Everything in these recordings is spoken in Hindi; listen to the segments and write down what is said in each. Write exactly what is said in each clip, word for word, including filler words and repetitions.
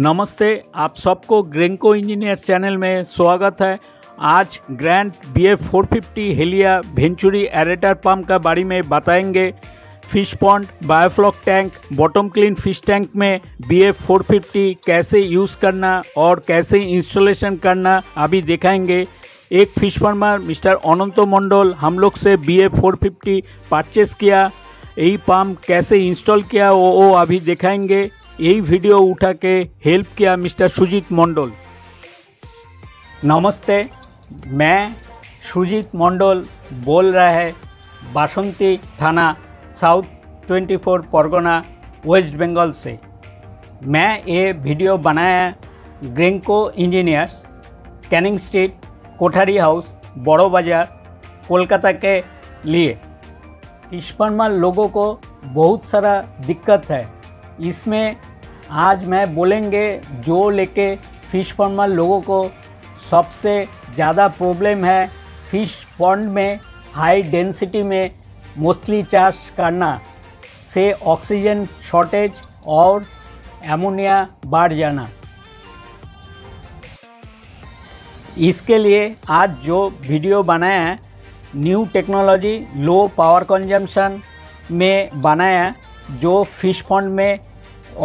नमस्ते, आप सबको ग्रेंको इंजीनियर्स चैनल में स्वागत है। आज grand B F four fifty हेलिया वेंचुरी एरेटर पम्प का बारे में बताएंगे। Fish pond, biofloc tank, bottom clean fish tank में बी एफ फोर फिफ्टी कैसे यूज़ करना और कैसे इंस्टॉलेशन करना अभी दिखाएंगे। एक fish farmer mister Anant Mandal हम लोग से B F four fifty purchase किया, यही पम्प कैसे इंस्टॉल किया वो, वो अभी दिखाएंगे। यही वीडियो उठा के हेल्प किया मिस्टर सुजीत मंडल। नमस्ते, मैं सुजीत मंडल बोल रहा है बासंती थाना साउथ चौबीस परगना वेस्ट बंगाल से। मैं ये वीडियो बनाया ग्रेंको engineers Canning street, Kothari house, Bara Bazar, Kolkata के लिए। इस पर में लोगों को बहुत सारा दिक्कत है। इसमें आज मैं बोलेंगे जो लेके फिश फार्मर लोगों को सबसे ज़्यादा प्रॉब्लम है। फिश पॉन्ड में हाई डेंसिटी में मोस्टली चार्ज करना से ऑक्सीजन शॉर्टेज और एमोनिया बढ़ जाना। इसके लिए आज जो वीडियो बनाया है new technology low power consumption में बनाया है, जो फिश पॉन्ड में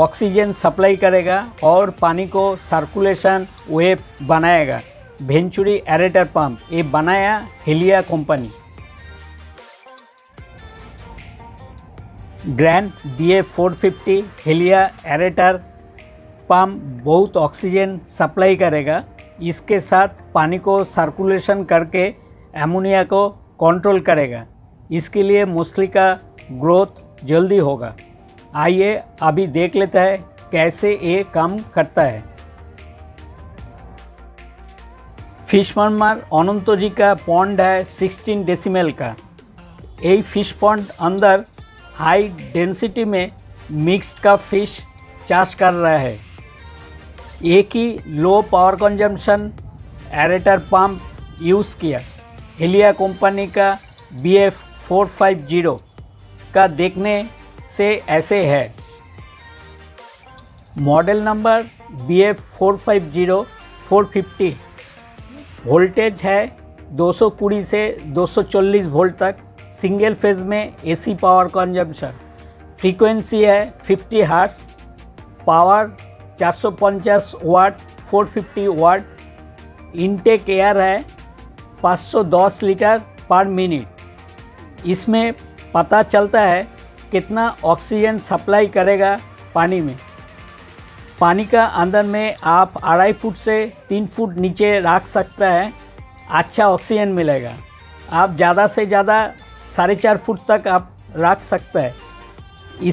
ऑक्सीजन सप्लाई करेगा और पानी को सर्कुलेशन वेव बनाएगा। वेंचुरी एरेटर पंप ये बनाया Hailea company. Grand B F four fifty Hailea aerator pump बहुत ऑक्सीजन सप्लाई करेगा, इसके साथ पानी को सर्कुलेशन करके एमोनिया को कंट्रोल करेगा। इसके लिए मछली का ग्रोथ जल्दी होगा। आइए अभी देख लेता है कैसे ये काम करता है। फिश फार्मर अनंत जी का पॉन्ड है सोलह डेसिमल का। यही फिश पॉन्ड अंदर हाई डेंसिटी में मिक्स्ड का फिश चार्ज कर रहा है। एक ही low power consumption aerator pump use किया। हेलिया कंपनी का बी एफ फोर फिफ्टी का देखने से ऐसे है। Model number B F four fifty four fifty. Voltage है दो सौ बीस से दो सौ चालीस वोल्ट तक। सिंगल फेज में एसी पावर कंजम्पशन। फ्रीक्वेंसी है पचास हर्ट्स। पावर चार सौ पचास वाट, चार सौ पचास वाट। इनटेक एयर है पाँच सौ दस लीटर पर मिनट। इसमें पता चलता है कितना ऑक्सीजन सप्लाई करेगा पानी में। पानी का अंदर में आप अढ़ाई फुट से तीन फुट नीचे रख सकता है, अच्छा ऑक्सीजन मिलेगा। आप ज़्यादा से ज़्यादा साढ़े चार फुट तक आप रख सकते हैं।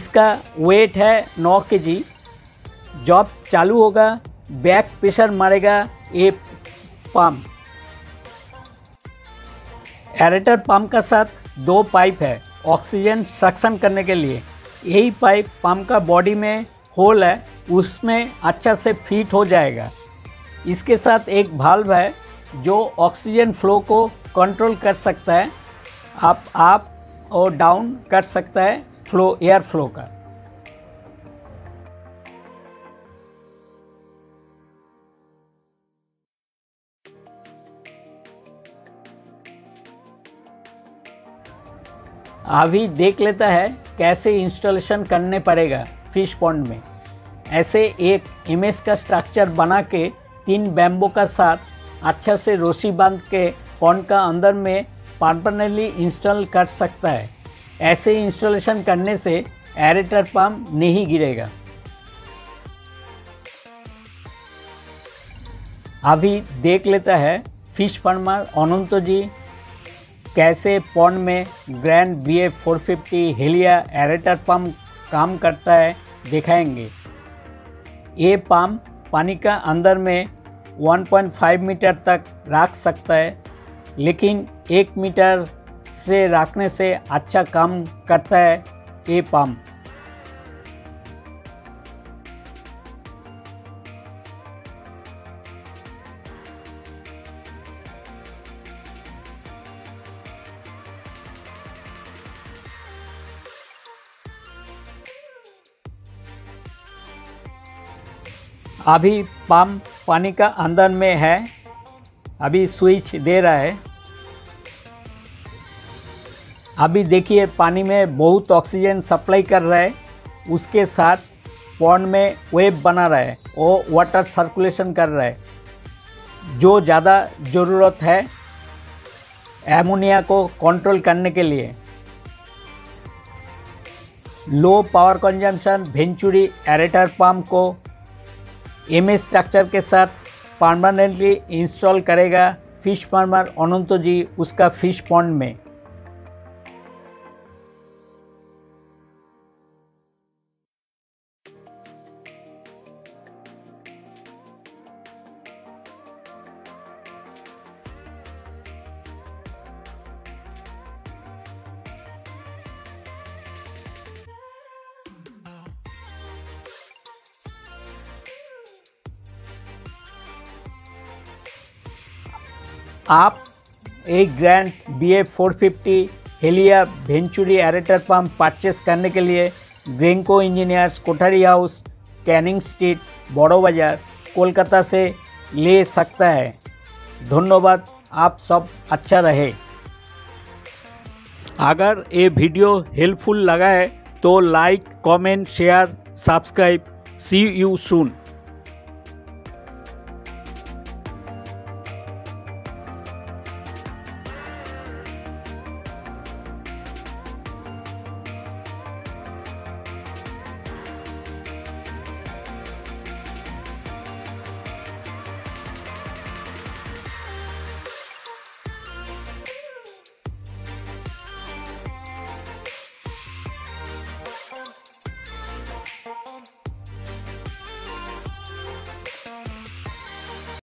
इसका वेट है नौ केजी। जॉब चालू होगा, बैक प्रेशर मारेगा ये पम्प। एरेटर पम्प का साथ दो पाइप है ऑक्सीजन सक्शन करने के लिए। यही पाइप पम्प का बॉडी में होल है उसमें अच्छा से फिट हो जाएगा। इसके साथ एक वाल्व है जो ऑक्सीजन फ्लो को कंट्रोल कर सकता है, आप आप और डाउन कर सकता है फ्लो एयर फ्लो का। अभी देख लेता है कैसे इंस्टॉलेशन करने पड़ेगा फिश पॉन्ड में। ऐसे एक इमेज का स्ट्रक्चर बना के तीन बैम्बो का साथ अच्छा से रस्सी बांध के पॉन्ड का अंदर में परमानेंटली इंस्टॉल कर सकता है। ऐसे इंस्टॉलेशन करने से एरेटर पंप नहीं गिरेगा। अभी देख लेता है फिश फार्मर अनंत जी कैसे पॉन्ड में grand B F four fifty Hailea aerator pump काम करता है दिखाएंगे। ये पम्प पानी का अंदर में एक पॉइंट पाँच मीटर तक रख सकता है, लेकिन एक मीटर से रखने से अच्छा काम करता है ये पम्प। अभी पंप पानी का अंदर में है, अभी स्विच दे रहा है। अभी देखिए पानी में बहुत ऑक्सीजन सप्लाई कर रहा है, उसके साथ पॉन्ड में वेव बना रहा है, वो वाटर सर्कुलेशन कर रहा है। जो ज़्यादा ज़रूरत है एमोनिया को कंट्रोल करने के लिए। Low power consumption venturi aerator pump को एम एस स्ट्रक्चर के साथ परमानेंटली इंस्टॉल करेगा फिश फार्मर अनंत जी उसका फिश पॉन्ड में। आप एक grand B F four fifty हेलिया वेंचुरी एरेटर पंप परचेस करने के लिए ग्रेंको engineers Kothari house, Canning street, Bara Bazar, Kolkata से ले सकता है। धन्यवाद, आप सब अच्छा रहे। अगर ये वीडियो हेल्पफुल लगा है तो like, comment, share, subscribe. See you soon.